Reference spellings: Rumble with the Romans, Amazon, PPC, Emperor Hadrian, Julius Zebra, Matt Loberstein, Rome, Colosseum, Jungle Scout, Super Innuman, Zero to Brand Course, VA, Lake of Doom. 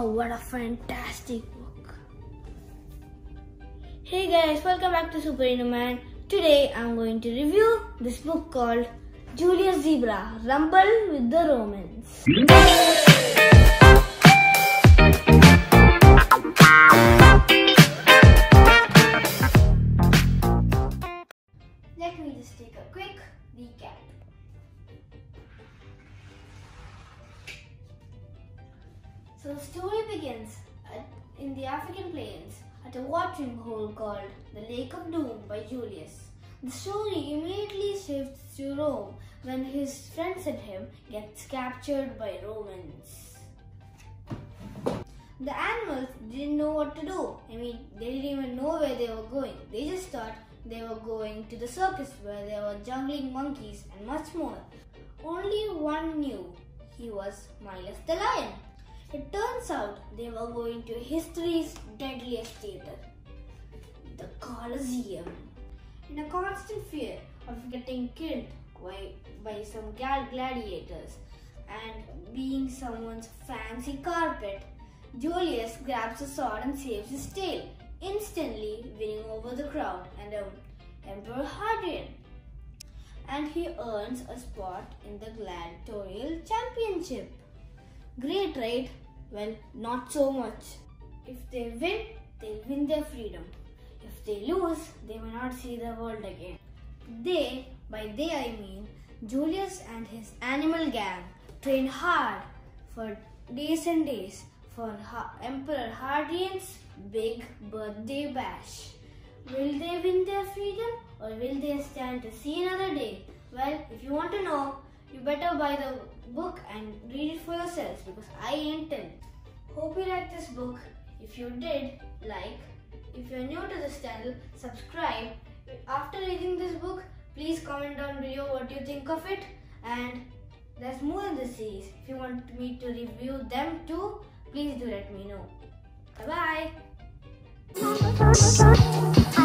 Wow, what a fantastic book. Hey guys, welcome back to Super Innuman. Today I'm going to review this book called Julius Zebra, Rumble with the Romans. Let me just take a quick recap. So the story begins in the African plains at a watering hole called the Lake of Doom by Julius. The story immediately shifts to Rome when his friends and him gets captured by Romans. The animals didn't know what to do. They didn't even know where they were going. They just thought they were going to the circus where there were jungling monkeys and much more. Only one knew. He was Miles the lion. It turns out they were going to history's deadliest theater, the Colosseum. In a constant fear of getting killed by some gladiators and being someone's fancy carpet, Julius grabs a sword and saves his tail, instantly winning over the crowd and Emperor Hadrian. And he earns a spot in the gladiatorial championship. Great, right? Well, not so much. If they win, they'll win their freedom. If they lose, they will not see the world again. They, by they I mean, Julius and his animal gang trained hard for days and days for Emperor Hadrian's big birthday bash. Will they win their freedom or will they stand to see another day? Well, if you want to know, you better buy the book and read it for yourselves because I ain't telling. Hope you liked this book. If you did, like. If you're new to this channel, subscribe. After reading this book, please comment down below what you think of it. And there's more in this series. If you want me to review them too, please do let me know. Bye bye.